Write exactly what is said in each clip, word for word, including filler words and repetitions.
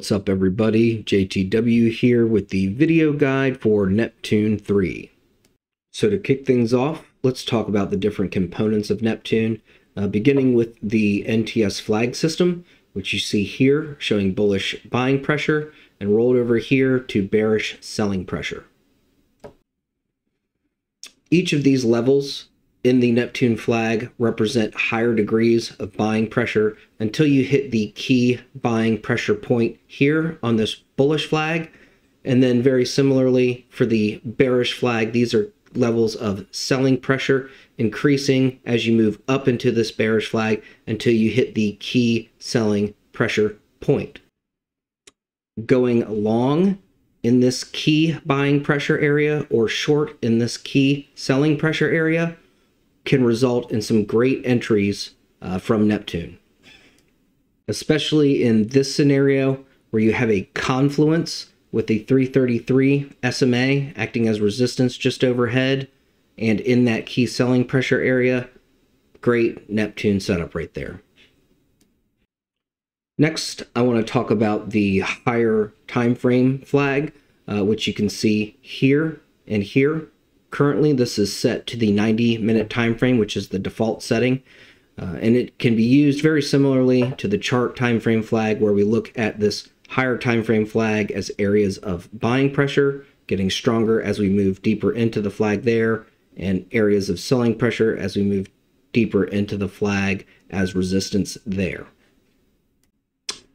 What's up, everybody? J T W here with the video guide for Neptune three. So to kick things off, let's talk about the different components of Neptune, uh, beginning with the N T S flag system, which you see here showing bullish buying pressure and rolled over here to bearish selling pressure. Each of these levels in the Neptune flag represent higher degrees of buying pressure until you hit the key buying pressure point here on this bullish flag. And then very similarly for the bearish flag, these are levels of selling pressure increasing as you move up into this bearish flag until you hit the key selling pressure point. Going long in this key buying pressure area or short in this key selling pressure area can result in some great entries uh, from Neptune, especially in this scenario where you have a confluence with the three thirty-three S M A acting as resistance just overhead and in that key selling pressure area. Great Neptune setup right there. Next, I want to talk about the higher time frame flag, uh, which you can see here and here. Currently, this is set to the ninety minute time frame, which is the default setting, uh, and it can be used very similarly to the chart time frame flag, where we look at this higher time frame flag as areas of buying pressure, getting stronger as we move deeper into the flag there, and areas of selling pressure as we move deeper into the flag as resistance there.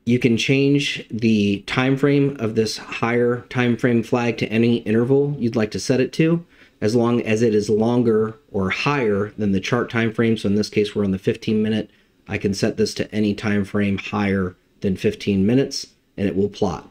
You can change the time frame of this higher time frame flag to any interval you'd like to set it to, as long as it is longer or higher than the chart time frame. So in this case, we're on the fifteen minute. I can set this to any time frame higher than fifteen minutes, and it will plot.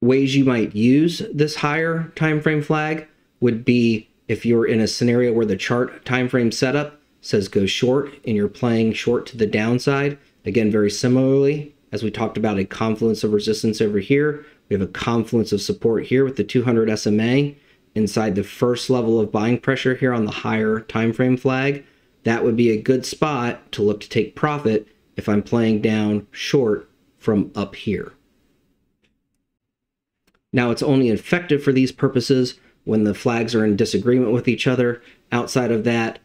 Ways you might use this higher time frame flag would be if you're in a scenario where the chart time frame setup says go short and you're playing short to the downside. Again, very similarly, as we talked about a confluence of resistance over here, we have a confluence of support here with the two hundred S M A. Inside the first level of buying pressure here on the higher time frame flag, that would be a good spot to look to take profit if I'm playing down short from up here. Now, it's only effective for these purposes when the flags are in disagreement with each other. Outside of that,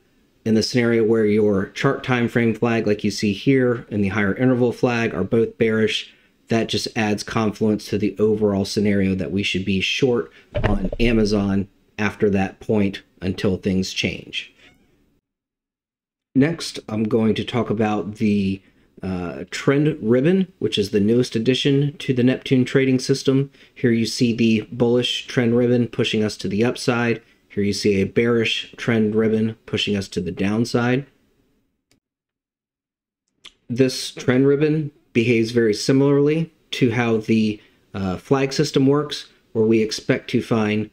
in the scenario where your chart time frame flag, like you see here, and the higher interval flag are both bearish, that just adds confluence to the overall scenario that we should be short on Amazon after that point until things change. Next, I'm going to talk about the uh, trend ribbon, which is the newest addition to the Neptune trading system. Here you see the bullish trend ribbon pushing us to the upside. Here you see a bearish trend ribbon pushing us to the downside. This trend ribbon behaves very similarly to how the uh, flag system works, where we expect to find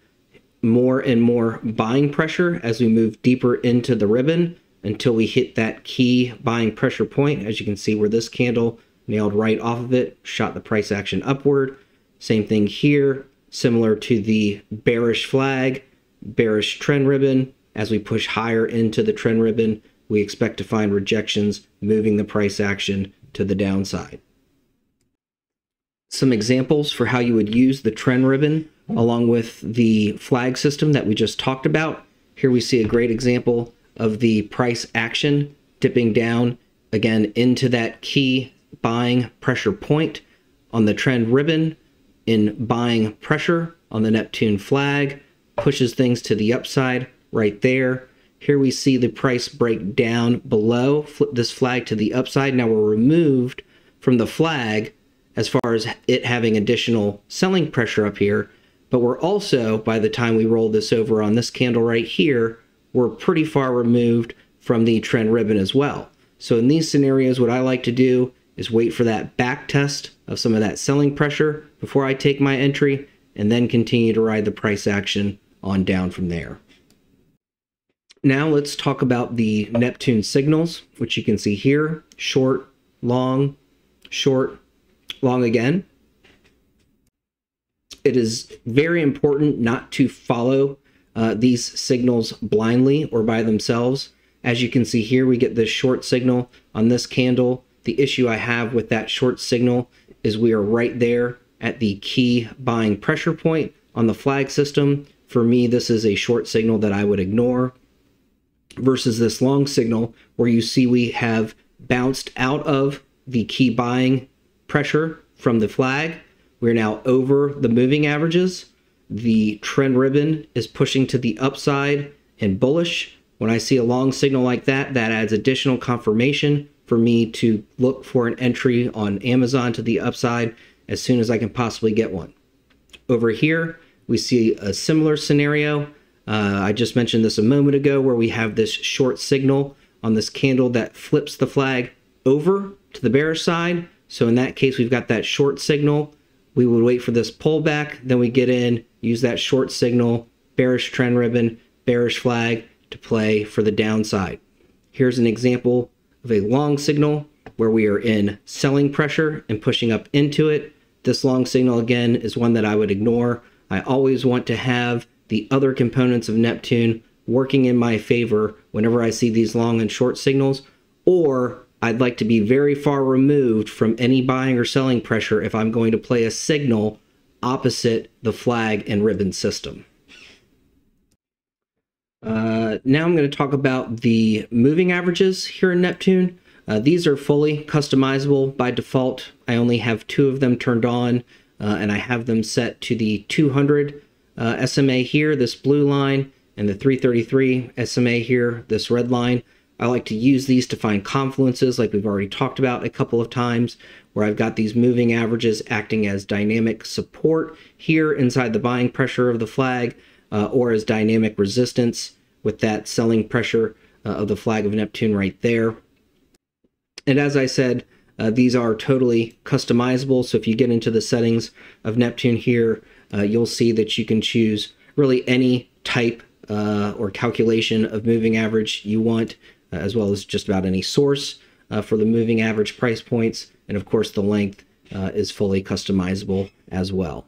more and more buying pressure as we move deeper into the ribbon until we hit that key buying pressure point, as you can see where this candle nailed right off of it, shot the price action upward. Same thing here, similar to the bearish flag, bearish trend ribbon. As we push higher into the trend ribbon, we expect to find rejections moving the price action to the downside. Some examples for how you would use the trend ribbon along with the flag system that we just talked about. Here we see a great example of the price action dipping down again into that key buying pressure point on the trend ribbon in buying pressure on the Neptune flag, pushes things to the upside right there. Here we see the price break down below, flip this flag to the upside. Now we're removed from the flag as far as it having additional selling pressure up here, but we're also, by the time we roll this over on this candle right here, we're pretty far removed from the trend ribbon as well. So in these scenarios, what I like to do is wait for that back test of some of that selling pressure before I take my entry, and then continue to ride the price action on down from there. Now let's talk about the Neptune signals, which you can see here, short, long, short, long again. It is very important not to follow uh, these signals blindly or by themselves. As you can see here, we get this short signal on this candle. The issue I have with that short signal is we are right there at the key buying pressure point on the flag system. For me, this is a short signal that I would ignore versus this long signal where you see we have bounced out of the key buying pressure from the flag. We're now over the moving averages. The trend ribbon is pushing to the upside and bullish. When I see a long signal like that, that adds additional confirmation for me to look for an entry on Amazon to the upside as soon as I can possibly get one. Over here, we see a similar scenario. Uh, I just mentioned this a moment ago where we have this short signal on this candle that flips the flag over to the bearish side. So in that case, we've got that short signal. We would wait for this pullback, then we get in, use that short signal, bearish trend ribbon, bearish flag to play for the downside. Here's an example of a long signal where we are in selling pressure and pushing up into it. This long signal, again, is one that I would ignore. I always want to have the other components of Neptune working in my favor whenever I see these long and short signals, or I'd like to be very far removed from any buying or selling pressure if I'm going to play a signal opposite the flag and ribbon system. Uh, now I'm going to talk about the moving averages here in Neptune. Uh, these are fully customizable by default. I only have two of them turned on, uh, and I have them set to the two hundred uh, S M A here, this blue line, and the three thirty-three S M A here, this red line. I like to use these to find confluences like we've already talked about a couple of times, where I've got these moving averages acting as dynamic support here inside the buying pressure of the flag, uh, or as dynamic resistance with that selling pressure uh, of the flag of Neptune right there. And as I said, uh, these are totally customizable. So if you get into the settings of Neptune here, uh, you'll see that you can choose really any type uh, or calculation of moving average you want, as well as just about any source uh, for the moving average price points. And of course, the length uh, is fully customizable as well.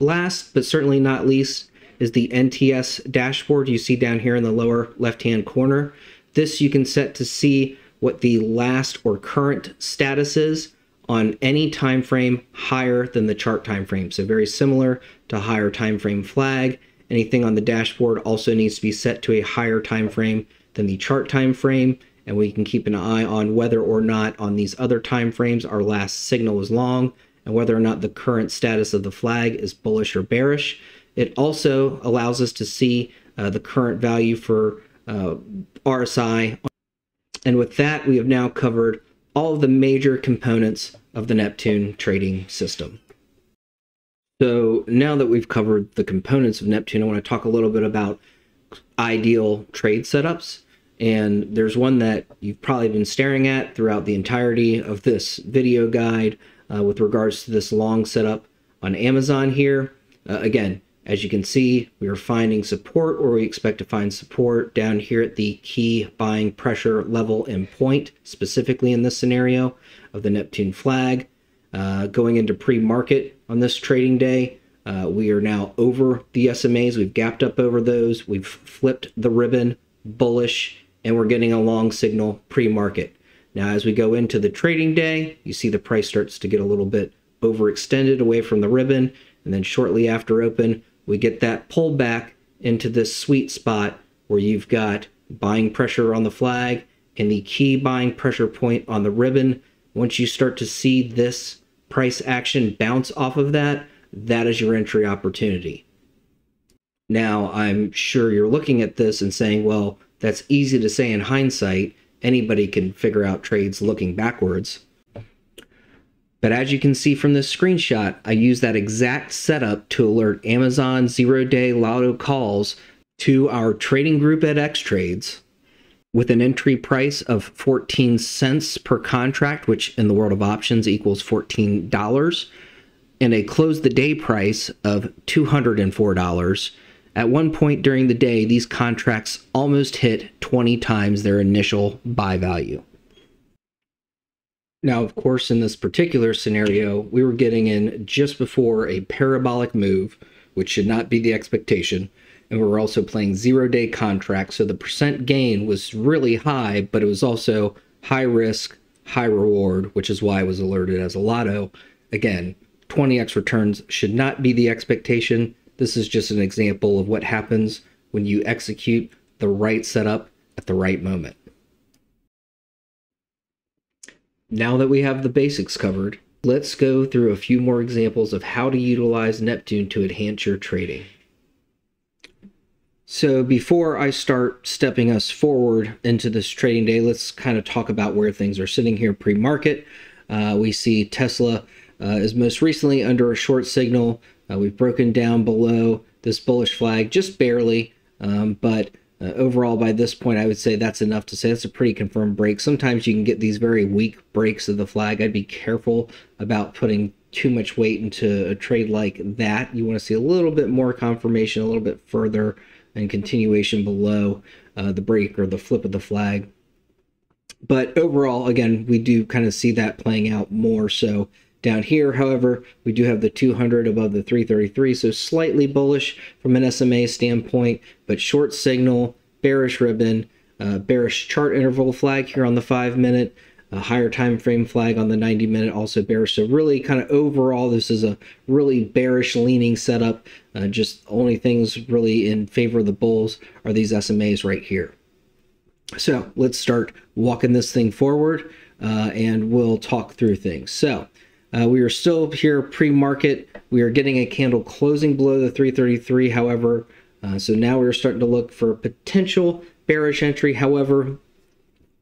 Last, but certainly not least, is the N T S dashboard you see down here in the lower left-hand corner. This you can set to see what the last or current status is on any time frame higher than the chart time frame. So very similar to higher time frame flag. Anything on the dashboard also needs to be set to a higher time frame than the chart time frame, and we can keep an eye on whether or not on these other time frames our last signal is long and whether or not the current status of the flag is bullish or bearish. It also allows us to see uh, the current value for uh, R S I. And with that, we have now covered all of the major components of the Neptune trading system. So now that we've covered the components of Neptune, I want to talk a little bit about ideal trade setups. And there's one that you've probably been staring at throughout the entirety of this video guide uh, with regards to this long setup on Amazon here. Uh, again, as you can see, we are finding support, or we expect to find support down here at the key buying pressure level and point, specifically in this scenario of the Neptune flag. Uh, going into pre-market on this trading day, uh, we are now over the S M As. We've gapped up over those. We've flipped the ribbon bullish, and we're getting a long signal pre-market. Now, as we go into the trading day, you see the price starts to get a little bit overextended away from the ribbon, and then shortly after open, we get that pullback into this sweet spot where you've got buying pressure on the flag and the key buying pressure point on the ribbon. Once you start to see this price action bounce off of that, that is your entry opportunity. Now, I'm sure you're looking at this and saying, well, that's easy to say in hindsight. Anybody can figure out trades looking backwards. But as you can see from this screenshot, I use that exact setup to alert Amazon zero-day Lotto calls to our trading group at Xtrades, with an entry price of fourteen cents per contract, which in the world of options equals fourteen dollars, and a close the day price of two hundred four dollars. At one point during the day, these contracts almost hit twenty times their initial buy value. Now, of course, in this particular scenario, we were getting in just before a parabolic move, which should not be the expectation. And we were also playing zero-day contracts, so the percent gain was really high, but it was also high risk, high reward, which is why it was alerted as a lotto. Again, twenty X returns should not be the expectation. This is just an example of what happens when you execute the right setup at the right moment. Now that we have the basics covered, let's go through a few more examples of how to utilize Neptune to enhance your trading. So before I start stepping us forward into this trading day, let's kind of talk about where things are sitting here pre-market. Uh, we see Tesla uh, is most recently under a short signal. Uh, we've broken down below this bullish flag just barely, um, but uh, overall by this point I would say that's enough to say that's a pretty confirmed break. Sometimes you can get these very weak breaks of the flag. I'd be careful about putting too much weight into a trade like that. You want to see a little bit more confirmation, a little bit further and continuation below uh, the break or the flip of the flag. But overall, again, we do kind of see that playing out more so down here. However, we do have the two hundred above the three thirty-three, so slightly bullish from an S M A standpoint, but short signal, bearish ribbon, uh, bearish chart interval flag here on the five minute, a higher time frame flag on the ninety minute, also bearish. So really kind of overall, this is a really bearish leaning setup. Uh, just only things really in favor of the bulls are these S M As right here. So let's start walking this thing forward uh, and we'll talk through things. So Uh, we are still here pre-market. We are getting a candle closing below the three thirty-three, however. Uh, so now we're starting to look for potential bearish entry. However,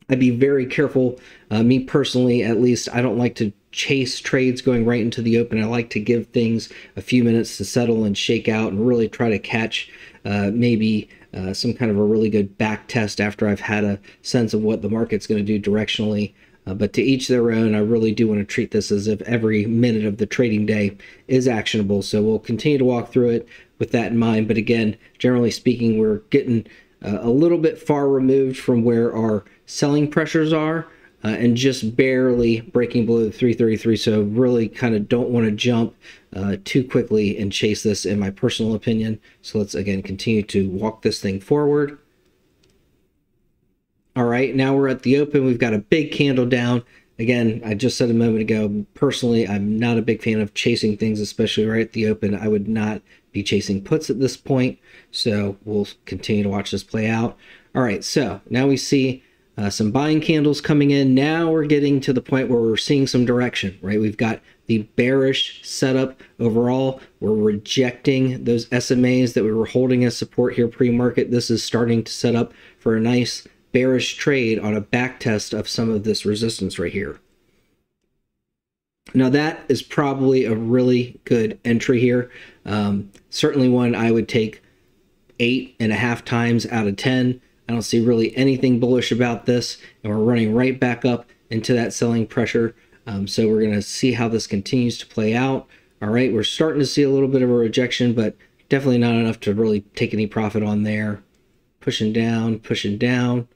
I'd be very careful. Uh, me personally, at least, I don't like to chase trades going right into the open. I like to give things a few minutes to settle and shake out and really try to catch uh, maybe uh, some kind of a really good back test after I've had a sense of what the market's going to do directionally. Uh, but to each their own. I really do want to treat this as if every minute of the trading day is actionable. So we'll continue to walk through it with that in mind. But again, generally speaking, we're getting uh, a little bit far removed from where our selling pressures are uh, and just barely breaking below the three thirty-three. So really kind of don't want to jump uh, too quickly and chase this, in my personal opinion. So let's, again, continue to walk this thing forward. All right, now we're at the open. We've got a big candle down. Again, I just said a moment ago, personally, I'm not a big fan of chasing things, especially right at the open. I would not be chasing puts at this point. So we'll continue to watch this play out. All right, so now we see uh, some buying candles coming in. Now we're getting to the point where we're seeing some direction, right? We've got the bearish setup overall. We're rejecting those S M As that we were holding as support here pre-market. This is starting to set up for a nice bearish trade on a back test of some of this resistance right here. Now that is probably a really good entry here. Um, certainly one I would take eight and a half times out of ten. I don't see really anything bullish about this, and we're running right back up into that selling pressure. Um, so we're going to see how this continues to play out. All right, we're starting to see a little bit of a rejection, but definitely not enough to really take any profit on there. Pushing down, pushing down.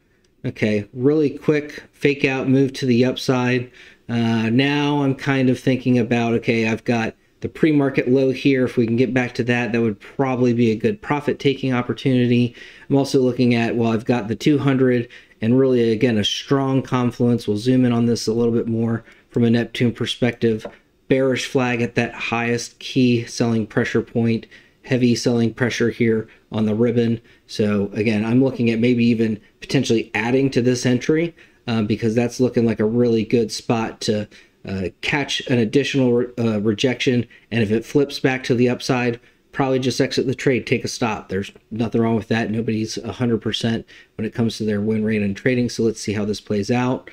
Okay, really quick fake out move to the upside. Uh, now I'm kind of thinking about, okay, I've got the pre-market low here. If we can get back to that, that would probably be a good profit-taking opportunity. I'm also looking at, well, I've got the two hundred and really, again, a strong confluence. We'll zoom in on this a little bit more from a Neptune perspective. Bearish flag at that highest key selling pressure point. Heavy selling pressure here on the ribbon. So again, I'm looking at maybe even potentially adding to this entry uh, because that's looking like a really good spot to uh, catch an additional re uh, rejection. And if it flips back to the upside, probably just exit the trade, take a stop. There's nothing wrong with that. Nobody's one hundred percent when it comes to their win rate in trading. So let's see how this plays out.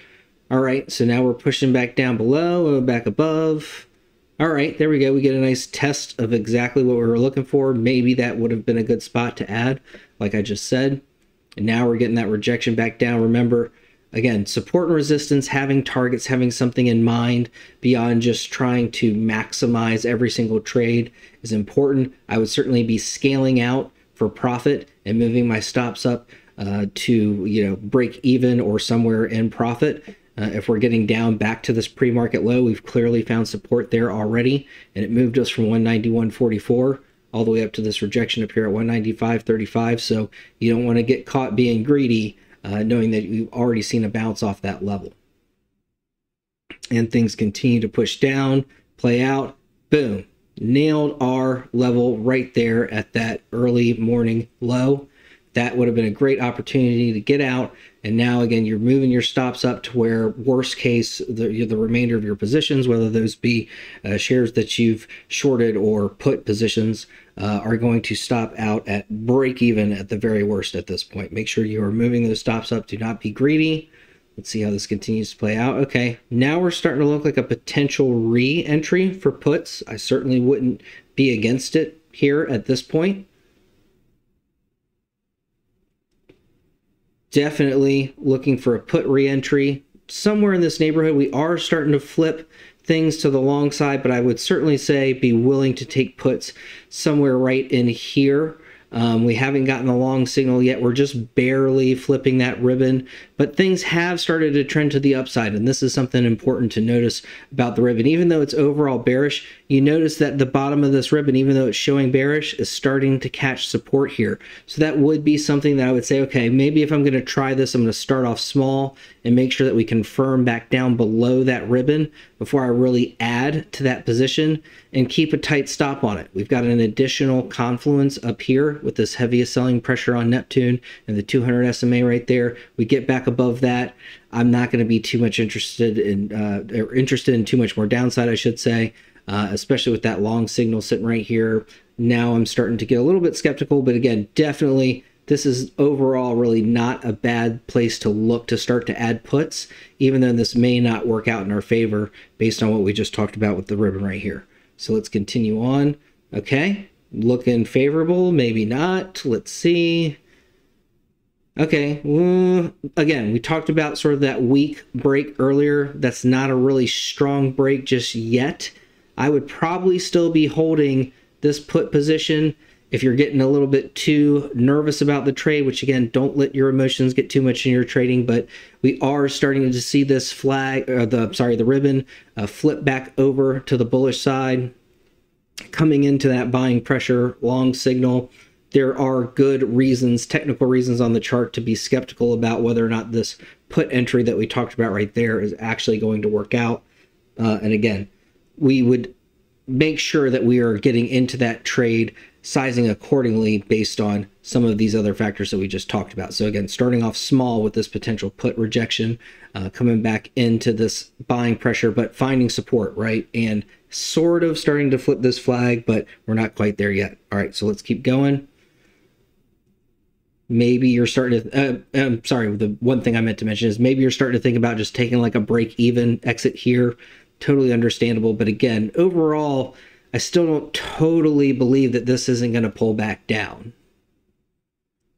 All right, so now we're pushing back down below, back above. All right, there we go. We get a nice test of exactly what we were looking for. Maybe that would have been a good spot to add, like I just said. And now we're getting that rejection back down. Remember, again, support and resistance, having targets, having something in mind beyond just trying to maximize every single trade is important. I would certainly be scaling out for profit and moving my stops up uh, to, you know, break even or somewhere in profit. Uh, if we're getting down back to this pre-market low, we've clearly found support there already, and it moved us from one ninety-one forty-four all the way up to this rejection up here at one ninety-five thirty-five. So you don't want to get caught being greedy, uh, knowing that you've already seen a bounce off that level. and things continue to push down, play out, boom, nailed our level right there at that early morning low. That would have been a great opportunity to get out. And now again, you're moving your stops up to where worst case, the, the remainder of your positions, whether those be uh, shares that you've shorted or put positions, uh, are going to stop out at break even at the very worst at this point. Make sure you are moving those stops up. Do not be greedy. Let's see how this continues to play out. Okay, now we're starting to look like a potential re-entry for puts. I certainly wouldn't be against it here at this point. Definitely looking for a put re-entry somewhere in this neighborhood. We are starting to flip things to the long side, but I would certainly say be willing to take puts somewhere right in here. Um, we haven't gotten a long signal yet. We're just barely flipping that ribbon, but things have started to trend to the upside. And this is something important to notice about the ribbon. Even though it's overall bearish, you notice that the bottom of this ribbon, even though it's showing bearish, is starting to catch support here. So that would be something that I would say, okay, maybe if I'm going to try this, I'm going to start off small and make sure that we confirm back down below that ribbon before I really add to that position and keep a tight stop on it. We've got an additional confluence up here with this heaviest selling pressure on Neptune and the two hundred S M A right there. We get back above that, I'm not going to be too much interested in, uh, or interested in too much more downside, I should say, uh, especially with that long signal sitting right here. Now I'm starting to get a little bit skeptical, but again, definitely this is overall really not a bad place to look to start to add puts, even though this may not work out in our favor based on what we just talked about with the ribbon right here. So let's continue on. Okay. Looking favorable, maybe not. Let's see. Okay, well, again, we talked about sort of that weak break earlier. That's not a really strong break just yet. I would probably still be holding this put position. If you're getting a little bit too nervous about the trade, which again, don't let your emotions get too much in your trading, but we are starting to see this flag, or the, sorry, the ribbon uh, flip back over to the bullish side, coming into that buying pressure, long signal. There are good reasons, technical reasons on the chart to be skeptical about whether or not this put entry that we talked about right there is actually going to work out. Uh, and again, we would make sure that we are getting into that trade, sizing accordingly based on some of these other factors that we just talked about. So again, starting off small with this potential put rejection, uh, coming back into this buying pressure, but finding support, right? And sort of starting to flip this flag, but we're not quite there yet. All right, so let's keep going. Maybe you're starting to, uh, I'm sorry, the one thing I meant to mention is maybe you're starting to think about just taking like a break even exit here. Totally understandable. But again, overall, I still don't totally believe that this isn't going to pull back down.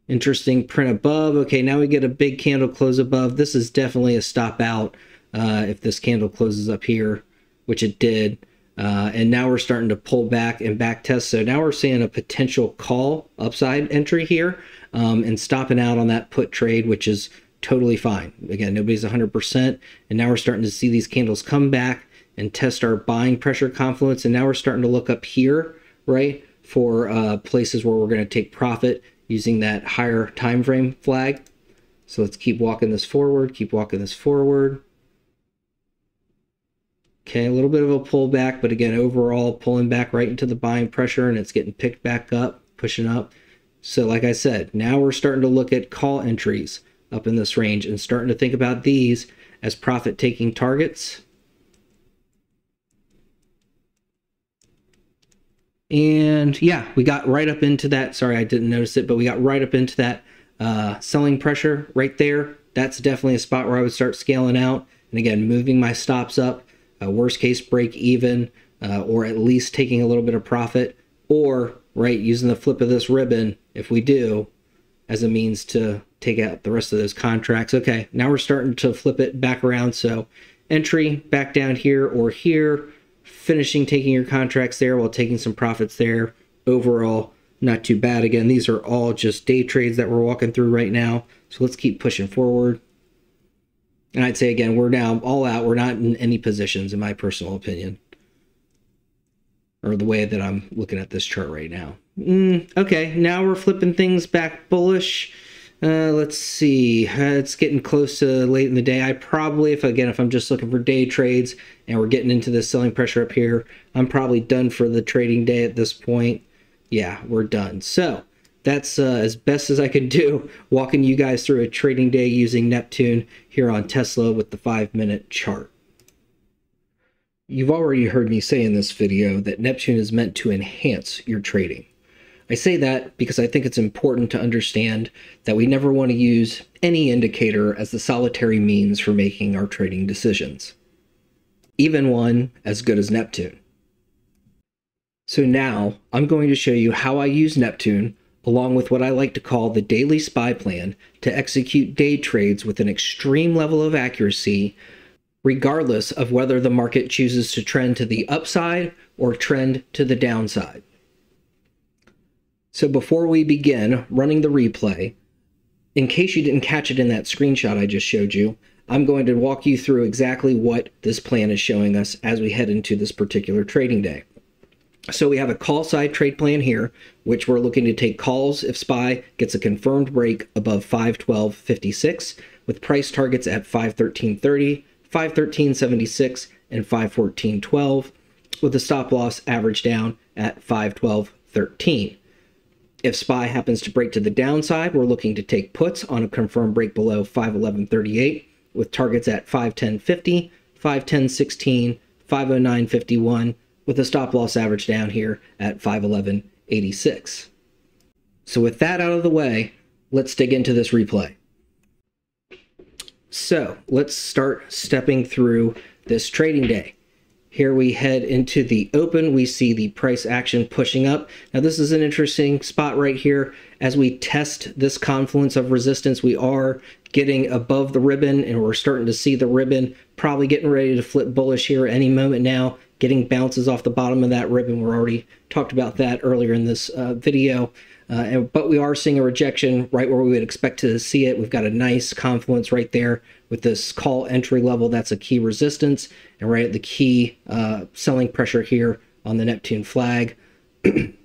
Interesting print above. Okay, now we get a big candle close above. This is definitely a stop out uh, if this candle closes up here, which it did. Uh, and now we're starting to pull back and back test. So now we're seeing a potential call upside entry here um, and stopping out on that put trade, which is totally fine. Again, nobody's one hundred percent. And now we're starting to see these candles come back and test our buying pressure confluence. And now we're starting to look up here, right, for uh, places where we're going to take profit using that higher time frame flag. So let's keep walking this forward, keep walking this forward. Okay, a little bit of a pullback, but again, overall pulling back right into the buying pressure, and it's getting picked back up, pushing up. So like I said, now we're starting to look at call entries up in this range and starting to think about these as profit-taking targets. And yeah, we got right up into that. Sorry, I didn't notice it, but we got right up into that uh, selling pressure right there. That's definitely a spot where I would start scaling out. And again, moving my stops up. Uh, worst case break even, uh, or at least taking a little bit of profit, or right using the flip of this ribbon if we do as a means to take out the rest of those contracts. Okay, now we're starting to flip it back around. So entry back down here or here, finishing taking your contracts there while taking some profits there. Overall, not too bad. Again, these are all just day trades that we're walking through right now. So let's keep pushing forward. And I'd say, again, we're now all out. We're not in any positions, in my personal opinion, or the way that I'm looking at this chart right now. Mm, okay, now we're flipping things back bullish. Uh, let's see, uh, it's getting close to late in the day. I probably, if again, if I'm just looking for day trades and we're getting into this selling pressure up here, I'm probably done for the trading day at this point. Yeah, we're done. So that's uh, as best as I could do, walking you guys through a trading day using Neptune here on Tesla with the five-minute chart. You've already heard me say in this video that Neptune is meant to enhance your trading. I say that because I think it's important to understand that we never want to use any indicator as the solitary means for making our trading decisions, even one as good as Neptune. So now I'm going to show you how I use Neptune along with what I like to call the daily S P Y plan to execute day trades with an extreme level of accuracy, regardless of whether the market chooses to trend to the upside or trend to the downside. So before we begin running the replay, in case you didn't catch it in that screenshot I just showed you, I'm going to walk you through exactly what this plan is showing us as we head into this particular trading day. So we have a call side trade plan here, which we're looking to take calls if S P Y gets a confirmed break above five twelve fifty-six, with price targets at five thirteen thirty, five thirteen seventy-six, and five fourteen twelve, with the stop loss average down at five twelve thirteen. If S P Y happens to break to the downside, we're looking to take puts on a confirmed break below five eleven thirty-eight, with targets at five ten fifty, five ten sixteen, five oh nine fifty-one, with a stop loss average down here at five eleven eighty-six. So with that out of the way, let's dig into this replay. So let's start stepping through this trading day. Here we head into the open. We see the price action pushing up. Now this is an interesting spot right here. As we test this confluence of resistance, we are getting above the ribbon and we're starting to see the ribbon probably getting ready to flip bullish here any moment now. Getting bounces off the bottom of that ribbon. We're already talked about that earlier in this uh, video, uh, and, but we are seeing a rejection right where we would expect to see it. We've got a nice confluence right there with this call entry level. That's a key resistance and right at the key uh, selling pressure here on the Neptune flag.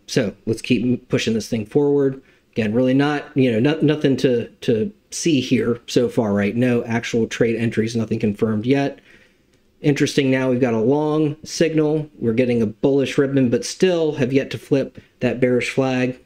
So let's keep pushing this thing forward. Again, really not, you know, not, nothing to, to see here so far, right? No actual trade entries, nothing confirmed yet. Interesting, now we've got a long signal. We're getting a bullish ribbon, but still have yet to flip that bearish flag.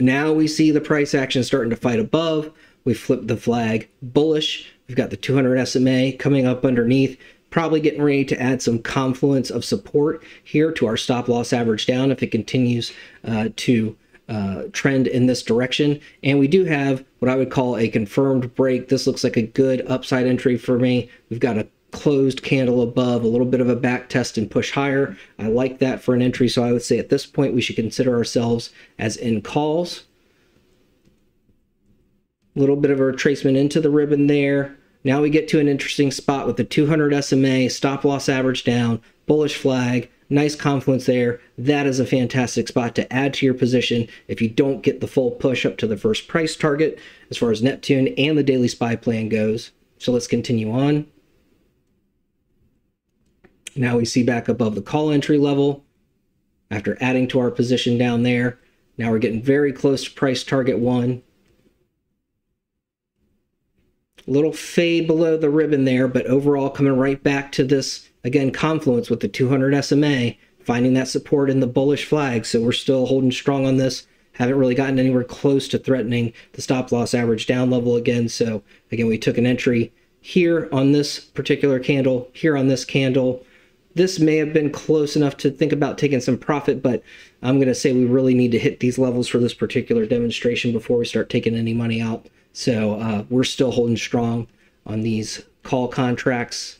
Now we see the price action starting to fight above. We flipped the flag bullish. We've got the two hundred S M A coming up underneath, probably getting ready to add some confluence of support here to our stop loss average down if it continues uh, to Uh, trend in this direction. And we do have what I would call a confirmed break. This looks like a good upside entry for me. We've got a closed candle above, a little bit of a back test and push higher. I like that for an entry. So I would say at this point we should consider ourselves as in calls. A little bit of a retracement into the ribbon there. Now we get to an interesting spot with the two hundred S M A, stop loss average down, bullish flag, nice confluence there. That is a fantastic spot to add to your position if you don't get the full push up to the first price target as far as Neptune and the daily S P Y plan goes. So let's continue on. Now we see back above the call entry level after adding to our position down there. Now we're getting very close to price target one. Little fade below the ribbon there, but overall coming right back to this, again, confluence with the two hundred S M A, finding that support in the bullish flag. So we're still holding strong on this. Haven't really gotten anywhere close to threatening the stop loss average down level again. So again, we took an entry here on this particular candle, here on this candle. This may have been close enough to think about taking some profit, but I'm going to say we really need to hit these levels for this particular demonstration before we start taking any money out. So uh, we're still holding strong on these call contracts.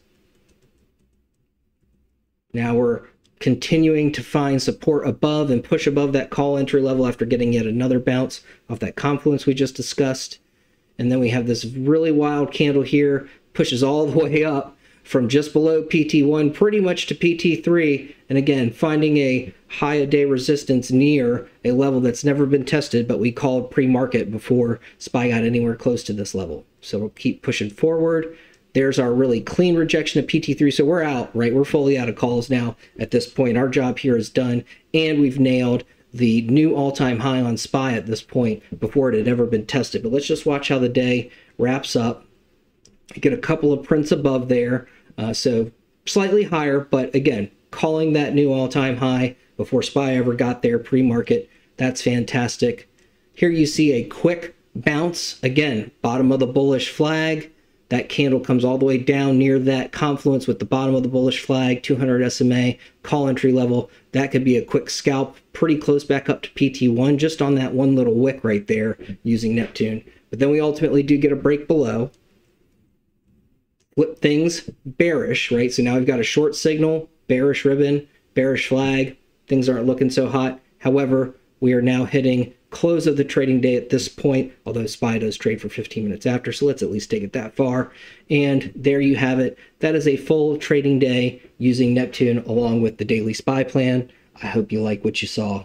Now we're continuing to find support above and push above that call entry level after getting yet another bounce off that confluence we just discussed. And then we have this really wild candle here, pushes all the way up from just below P T one pretty much to P T three. And again, finding a high a day resistance near a level that's never been tested, but we called pre-market before S P Y got anywhere close to this level. So we'll keep pushing forward. There's our really clean rejection of P T three. So we're out, right? We're fully out of calls now at this point. Our job here is done, and we've nailed the new all-time high on S P Y at this point before it had ever been tested. But let's just watch how the day wraps up. You get a couple of prints above there, uh, so slightly higher, but again, calling that new all-time high before S P Y ever got there pre-market. That's fantastic. Here you see a quick bounce. Again, bottom of the bullish flag. That candle comes all the way down near that confluence with the bottom of the bullish flag, two hundred S M A, call entry level. That could be a quick scalp, pretty close back up to P T one, just on that one little wick right there using Neptune. But then we ultimately do get a break below. Flip things bearish, right? So now we've got a short signal, bearish ribbon, bearish flag. Things aren't looking so hot. However, we are now hitting close of the trading day at this point, although S P Y does trade for fifteen minutes after, so let's at least take it that far. And there you have it. That is a full trading day using Neptune along with the daily S P Y plan. I hope you like what you saw.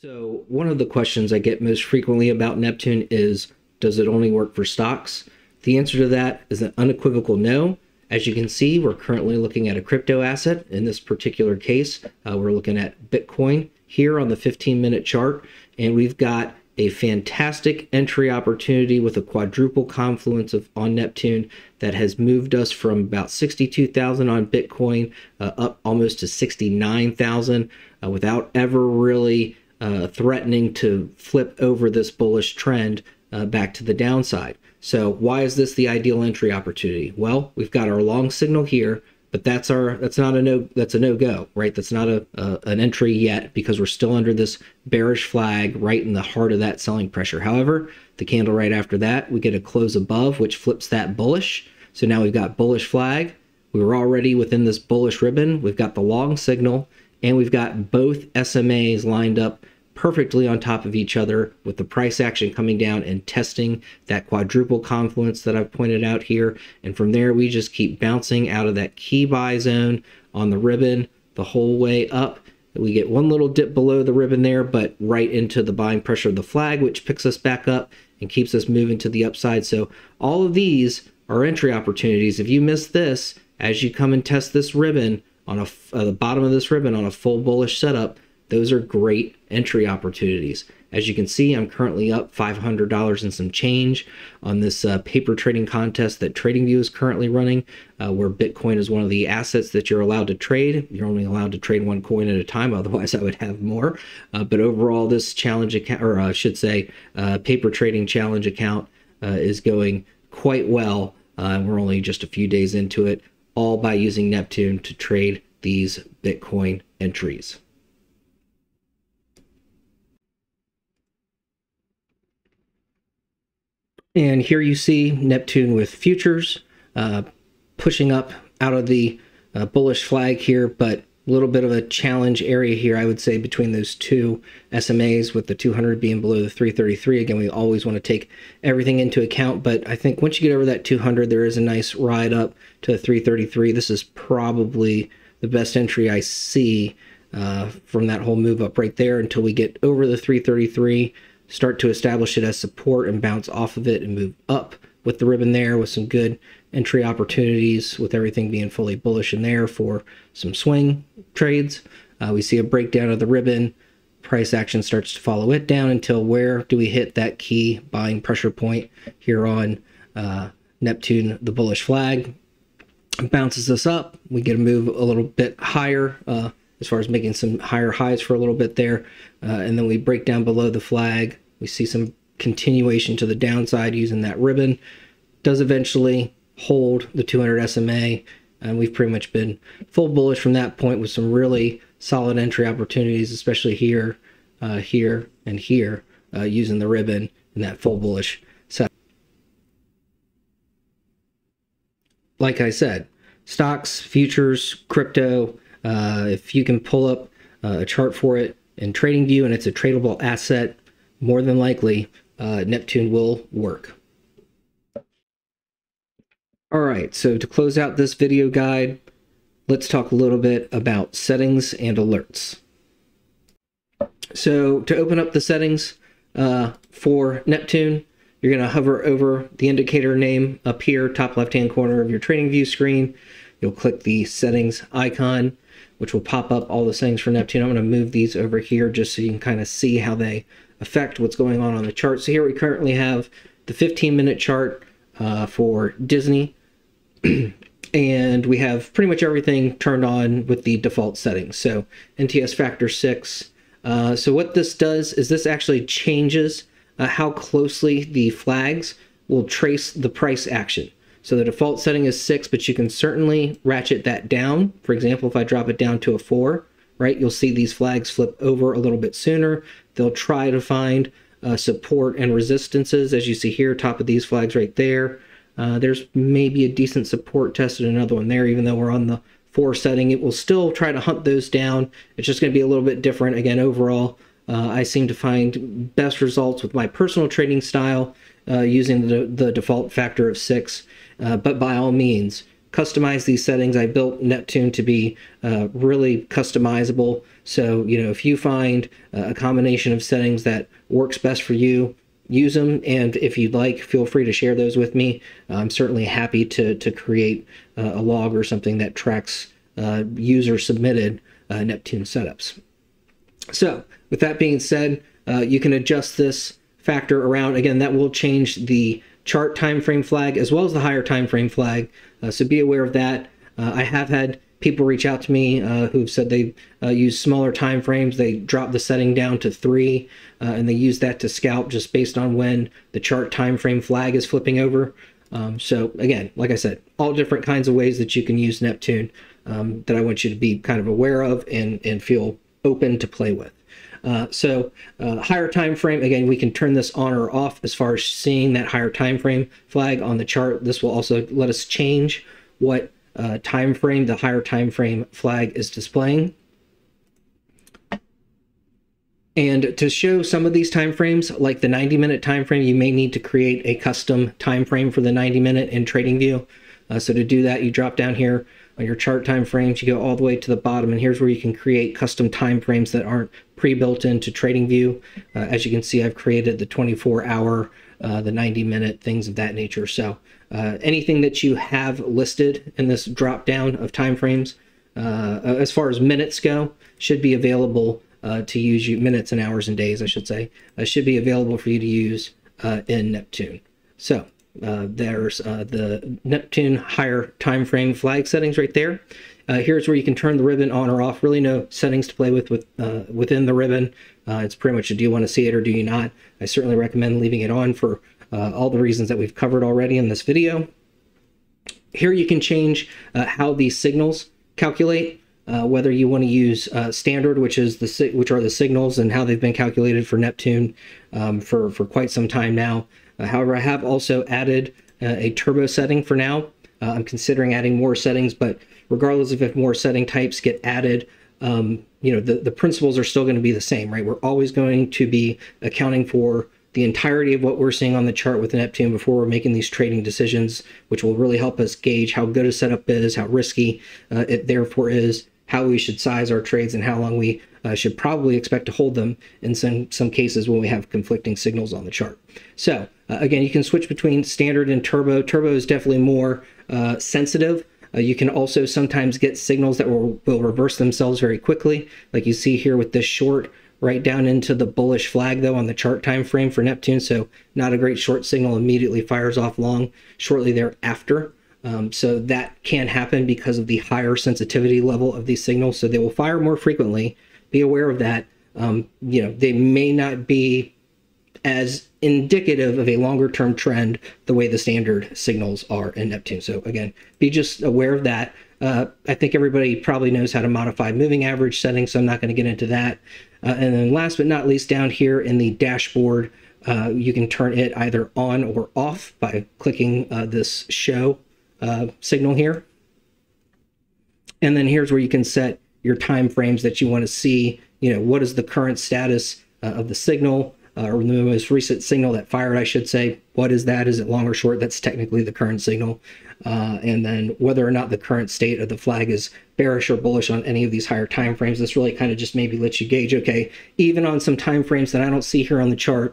So one of the questions I get most frequently about Neptune is, does it only work for stocks? The answer to that is an unequivocal no. As you can see, we're currently looking at a crypto asset. In this particular case, uh, we're looking at Bitcoin here on the fifteen minute chart. And we've got a fantastic entry opportunity with a quadruple confluence of on Neptune that has moved us from about sixty-two thousand on Bitcoin uh, up almost to sixty-nine thousand uh, without ever really uh, threatening to flip over this bullish trend uh, back to the downside. So why is this the ideal entry opportunity? Well, we've got our long signal here. But that's our that's not a no that's a no-go, right? That's not a, a an entry yet because we're still under this bearish flag right in the heart of that selling pressure. However, the candle right after that, we get a close above, which flips that bullish. So now we've got bullish flag. We were already within this bullish ribbon. We've got the long signal, and we've got both S M As lined up perfectly on top of each other with the price action coming down and testing that quadruple confluence that I've pointed out here. And from there, we just keep bouncing out of that key buy zone on the ribbon the whole way up. We get one little dip below the ribbon there, but right into the buying pressure of the flag, which picks us back up and keeps us moving to the upside. So all of these are entry opportunities. If you miss this, as you come and test this ribbon on a, uh, the bottom of this ribbon on a full bullish setup, those are great entry opportunities. As you can see, I'm currently up five hundred dollars and some change on this uh, paper trading contest that TradingView is currently running, uh, where Bitcoin is one of the assets that you're allowed to trade. You're only allowed to trade one coin at a time, otherwise I would have more. Uh, but overall, this challenge account, or I should say, uh, paper trading challenge account uh, is going quite well. Uh, we're only just a few days into it, all by using Neptune to trade these Bitcoin entries. And here you see Neptune with futures uh, pushing up out of the uh, bullish flag here, but a little bit of a challenge area here, I would say, between those two S M As, with the two hundred being below the three thirty-three. Again, we always want to take everything into account, but I think once you get over that two hundred, there is a nice ride up to the three thirty-three. This is probably the best entry I see uh, from that whole move up right there until we get over the three thirty-three. Start to establish it as support and bounce off of it and move up with the ribbon there with some good entry opportunities, with everything being fully bullish in there for some swing trades. Uh, we see a breakdown of the ribbon. Price action starts to follow it down until where do we hit that key buying pressure point here on uh, Neptune, the bullish flag. It bounces us up. We get to move a little bit higher, uh, as far as making some higher highs for a little bit there. Uh, and then we break down below the flag. We see some continuation to the downside using that ribbon. Does eventually hold the two hundred S M A. And we've pretty much been full bullish from that point with some really solid entry opportunities, especially here, uh, here, and here, uh, using the ribbon and that full bullish setup. Like I said, stocks, futures, crypto, Uh, if you can pull up uh, a chart for it in TradingView and it's a tradable asset, more than likely uh, Neptune will work. All right, so to close out this video guide, let's talk a little bit about settings and alerts. So to open up the settings uh, for Neptune, you're going to hover over the indicator name up here, top left-hand corner of your TradingView screen. You'll click the settings icon, which will pop up all the settings for Neptune. I'm going to move these over here just so you can kind of see how they affect what's going on on the chart. So here we currently have the fifteen minute chart uh, for Disney. And we have pretty much everything turned on with the default settings. So N T S factor six. Uh, so what this does is this actually changes uh, how closely the flags will trace the price action. So the default setting is six, but you can certainly ratchet that down. For example, if I drop it down to a four, right, you'll see these flags flip over a little bit sooner. They'll try to find uh, support and resistances, as you see here, top of these flags right there. Uh, there's maybe a decent support test and another one there, even though we're on the four setting. It will still try to hunt those down. It's just going to be a little bit different. Again, overall, uh, I seem to find best results with my personal trading style uh, using the, the default factor of six. Uh, but by all means, customize these settings. I built Neptune to be uh, really customizable. So, you know, if you find uh, a combination of settings that works best for you, use them, and if you'd like, feel free to share those with me. I'm certainly happy to, to create uh, a log or something that tracks uh, user-submitted uh, Neptune setups. So, with that being said, uh, you can adjust this factor around. Again, that will change the chart time frame flag as well as the higher time frame flag, uh, so be aware of that. Uh, I have had people reach out to me uh, who've said they uh, use smaller time frames. They drop the setting down to three, uh, and they use that to scalp just based on when the chart time frame flag is flipping over. Um, so again, like I said, all different kinds of ways that you can use Neptune um, that I want you to be kind of aware of and, and feel open to play with. Uh, so uh, higher time frame, again, we can turn this on or off as far as seeing that higher time frame flag on the chart. This will also let us change what Uh, time frame, the higher time frame flag is displaying. And to show some of these time frames, like the ninety minute time frame, you may need to create a custom time frame for the ninety minute in TradingView. Uh, so to do that, you drop down here on your chart time frames, you go all the way to the bottom, and here's where you can create custom time frames that aren't pre-built into TradingView. Uh, as you can see, I've created the twenty-four hour, uh, the ninety minute, things of that nature. So Uh, anything that you have listed in this drop down of timeframes, uh, as far as minutes go, should be available uh, to use you, minutes and hours and days, I should say, uh, should be available for you to use uh, in Neptune. So uh, there's uh, the Neptune higher time frame flag settings right there. Uh, here's where you can turn the ribbon on or off. Really no settings to play with, with uh, within the ribbon. Uh, it's pretty much, do you want to see it or do you not? I certainly recommend leaving it on for Uh, all the reasons that we've covered already in this video. Here you can change uh, how these signals calculate, uh, whether you want to use uh, standard, which is the which are the signals and how they've been calculated for Neptune um, for, for quite some time now. Uh, however, I have also added uh, a turbo setting for now. Uh, I'm considering adding more settings, but regardless of if more setting types get added, um, you know, the, the principles are still going to be the same, right? We're always going to be accounting for the entirety of what we're seeing on the chart with Neptune before we're making these trading decisions, which will really help us gauge how good a setup is, how risky uh, it therefore is, how we should size our trades, and how long we uh, should probably expect to hold them in some, some cases when we have conflicting signals on the chart. So uh, again, you can switch between standard and turbo. Turbo is definitely more uh, sensitive. Uh, you can also sometimes get signals that will, will reverse themselves very quickly, like you see here with this short right down into the bullish flag though on the chart time frame for Neptune. So not a great short signal, immediately fires off long shortly thereafter. Um, so that can happen because of the higher sensitivity level of these signals. So they will fire more frequently. Be aware of that. Um, you know, they may not be as indicative of a longer term trend the way the standard signals are in Neptune. So again, be just aware of that. Uh, I think everybody probably knows how to modify moving average settings, so I'm not going to get into that. Uh, and then last but not least, down here in the dashboard, uh, you can turn it either on or off by clicking uh, this show uh, signal here. And then here's where you can set your time frames that you want to see. You know, what is the current status uh, of the signal, uh, or the most recent signal that fired, I should say. What is that? Is it long or short? That's technically the current signal. Uh, and then whether or not the current state of the flag is bearish or bullish on any of these higher time frames. This really kind of just maybe lets you gauge, okay, even on some time frames that I don't see here on the chart,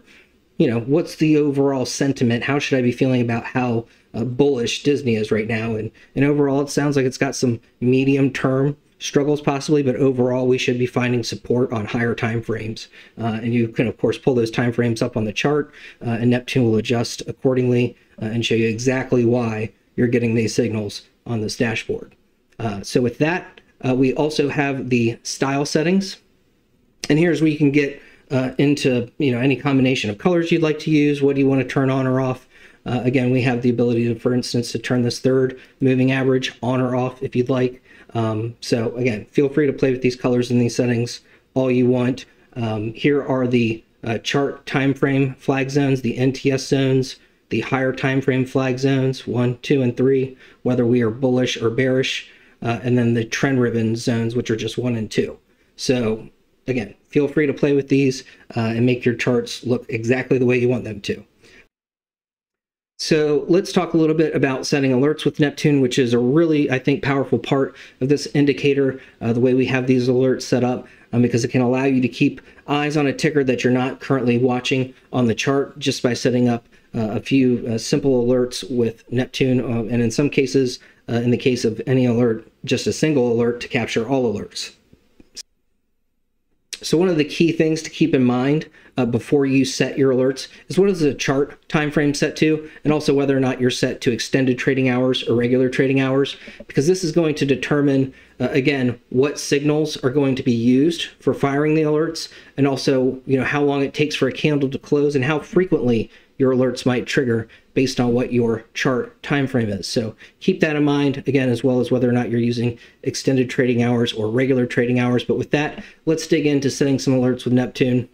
you know, what's the overall sentiment? How should I be feeling about how uh, bullish Disney is right now. And, and overall, it sounds like it's got some medium-term struggles possibly, but overall we should be finding support on higher time frames, uh, and you can of course pull those time frames up on the chart, uh, and Neptune will adjust accordingly, uh, and show you exactly why you're getting these signals on this dashboard. Uh, so with that, uh, we also have the style settings, and here's where you can get uh, into you know any combination of colors you'd like to use. What do you want to turn on or off? Uh, again, we have the ability to, for instance, to turn this third moving average on or off if you'd like. Um, so again, feel free to play with these colors and these settings all you want. Um, here are the uh, chart time frame flag zones, the N T S zones, the higher time frame flag zones, one, two, and three, whether we are bullish or bearish, uh, and then the trend ribbon zones, which are just one and two. So again, feel free to play with these uh, and make your charts look exactly the way you want them to. So let's talk a little bit about setting alerts with Neptune, which is a really, I think, powerful part of this indicator, uh, the way we have these alerts set up, um, because it can allow you to keep eyes on a ticker that you're not currently watching on the chart just by setting up uh, a few uh, simple alerts with Neptune, uh, and in some cases, uh, in the case of any alert, just a single alert to capture all alerts. So one of the key things to keep in mind uh, before you set your alerts is what is the chart time frame set to, and also whether or not you're set to extended trading hours or regular trading hours, because this is going to determine, uh, again, what signals are going to be used for firing the alerts, and also you know how long it takes for a candle to close and how frequently your alerts might trigger based on what your chart time frame is. So keep that in mind, again, as well as whether or not you're using extended trading hours or regular trading hours. But with that, let's dig into setting some alerts with Neptune.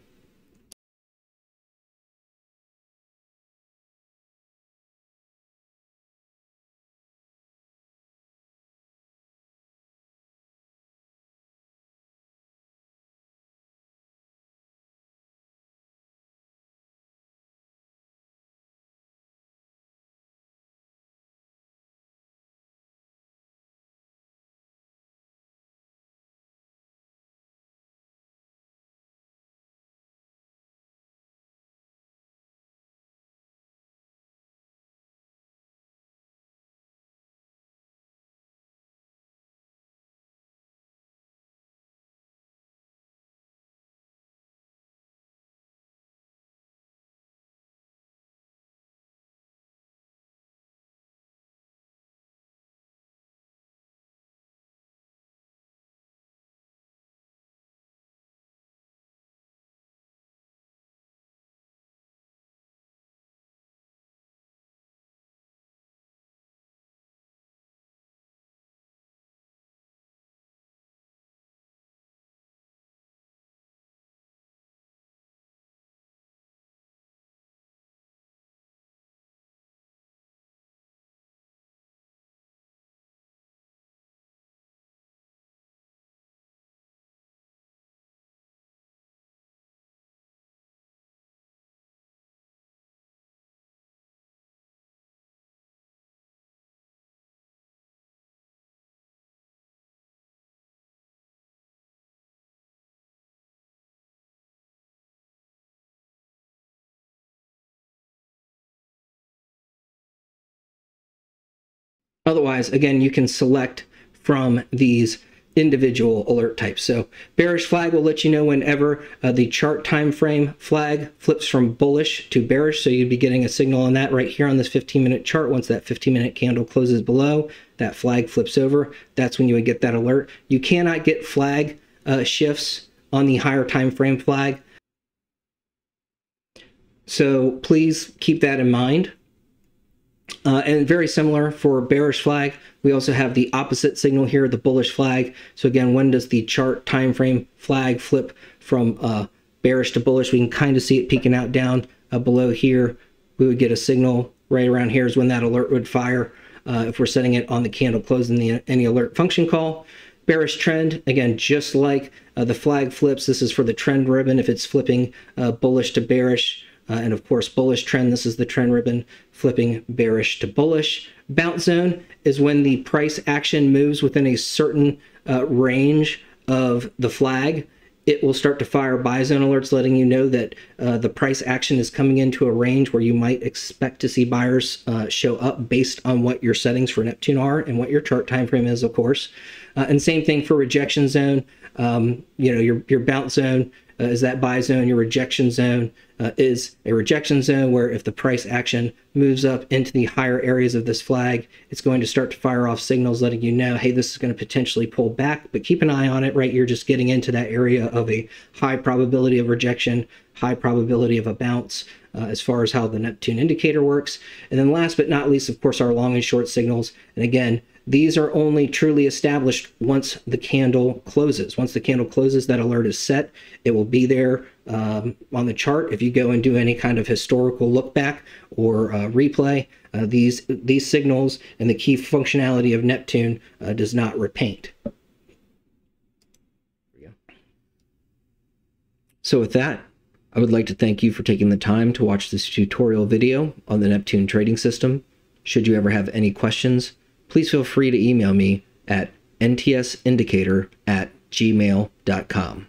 Otherwise, again, you can select from these individual alert types. So bearish flag will let you know whenever uh, the chart time frame flag flips from bullish to bearish. So you'd be getting a signal on that right here on this fifteen minute chart. Once that fifteen minute candle closes below, that flag flips over. That's when you would get that alert. You cannot get flag uh, shifts on the higher time frame flag. So please keep that in mind. Uh, and very similar for bearish flag, we also have the opposite signal here, the bullish flag. So again, when does the chart time frame flag flip from uh, bearish to bullish? We can kind of see it peeking out down uh, below here. We would get a signal right around here is when that alert would fire uh, if we're setting it on the candle close in the any alert function call. Bearish trend, again, just like uh, the flag flips, this is for the trend ribbon if it's flipping uh, bullish to bearish. Uh, and of course, bullish trend, this is the trend ribbon flipping bearish to bullish. Bounce zone is when the price action moves within a certain uh, range of the flag it will start to fire buy zone alerts, letting you know that uh, the price action is coming into a range where you might expect to see buyers uh, show up based on what your settings for Neptune are and what your chart time frame is, of course. Uh, and same thing for rejection zone. Um, you know, your, your bounce zone uh, is that buy zone. Your rejection zone uh, is a rejection zone where if the price action moves up into the higher areas of this flag, it's going to start to fire off signals letting you know, hey, this is going to potentially pull back, but keep an eye on it, right? You're just getting into that area of a high probability of rejection, high probability of a bounce, uh, as far as how the Neptune indicator works. And then last but not least, of course, our long and short signals. And again, these are only truly established once the candle closes. Once the candle closes, that alert is set. It will be there um, on the chart. If you go and do any kind of historical look back or uh, replay, uh, these, these signals and the key functionality of Neptune uh, does not repaint. So with that, I would like to thank you for taking the time to watch this tutorial video on the Neptune Trading System. Should you ever have any questions, please feel free to email me at N T S indicator at gmail dot com.